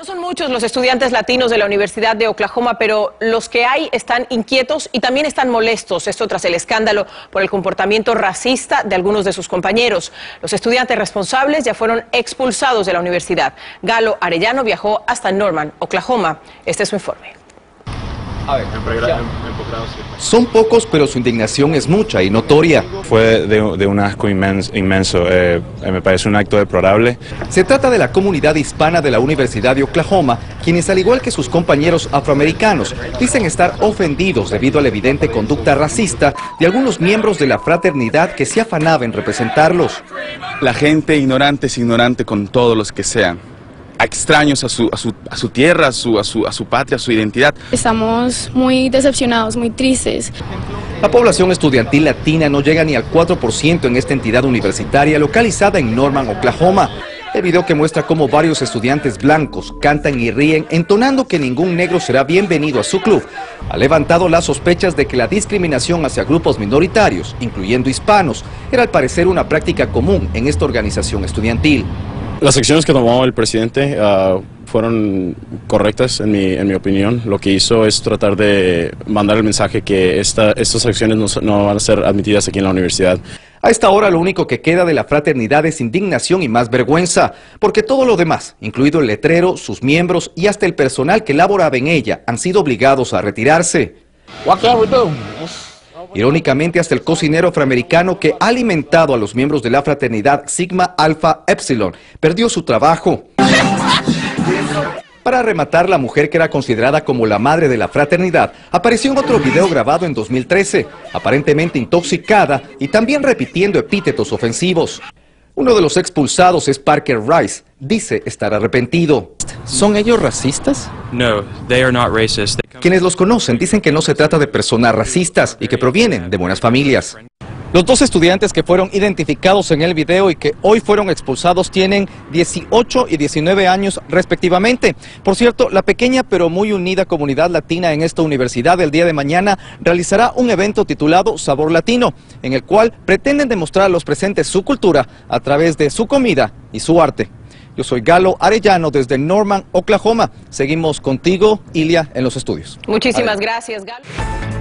No son muchos los estudiantes latinos de la Universidad de Oklahoma, pero los que hay están inquietos y también están molestos, esto tras el escándalo por el comportamiento racista de algunos de sus compañeros. Los estudiantes responsables ya fueron expulsados de la universidad. Galo Arellano viajó hasta Norman, Oklahoma. Este es su informe. Son pocos, pero su indignación es mucha y notoria. Fue de un asco inmenso. Me parece un acto deplorable. Se trata de la comunidad hispana de la Universidad de Oklahoma, quienes, al igual que sus compañeros afroamericanos, dicen estar ofendidos debido a la evidente conducta racista de algunos miembros de la fraternidad que se afanaba en representarlos. La gente ignorante es ignorante con todos los que sean. A extraños a su tierra, a su patria, a su identidad. Estamos muy decepcionados, muy tristes. La población estudiantil latina no llega ni al 4% en esta entidad universitaria localizada en Norman, Oklahoma. El video que muestra cómo varios estudiantes blancos cantan y ríen entonando que ningún negro será bienvenido a su club ha levantado las sospechas de que la discriminación hacia grupos minoritarios, incluyendo hispanos, era al parecer una práctica común en esta organización estudiantil. Las acciones que tomó el presidente fueron correctas, en mi opinión. Lo que hizo es tratar de mandar el mensaje que estas acciones no van a ser admitidas aquí en la universidad. A esta hora lo único que queda de la fraternidad es indignación y más vergüenza, porque todo lo demás, incluido el letrero, sus miembros y hasta el personal que laboraba en ella, han sido obligados a retirarse. Irónicamente, hasta el cocinero afroamericano que ha alimentado a los miembros de la fraternidad Sigma Alpha Epsilon perdió su trabajo. Para rematar, la mujer que era considerada como la madre de la fraternidad apareció en otro video grabado en 2013, aparentemente intoxicada y también repitiendo epítetos ofensivos. Uno de los expulsados es Parker Rice, dice estar arrepentido. ¿Son ellos racistas? No, they are not racist. Quienes los conocen dicen que no se trata de personas racistas y que provienen de buenas familias. Los dos estudiantes que fueron identificados en el video y que hoy fueron expulsados tienen 18 y 19 años respectivamente. Por cierto, la pequeña pero muy unida comunidad latina en esta universidad el día de mañana realizará un evento titulado Sabor Latino, en el cual pretenden demostrar a los presentes su cultura a través de su comida y su arte. Yo soy Galo Arellano desde Norman, Oklahoma. Seguimos contigo, Ilia, en los estudios. Muchísimas gracias, Galo.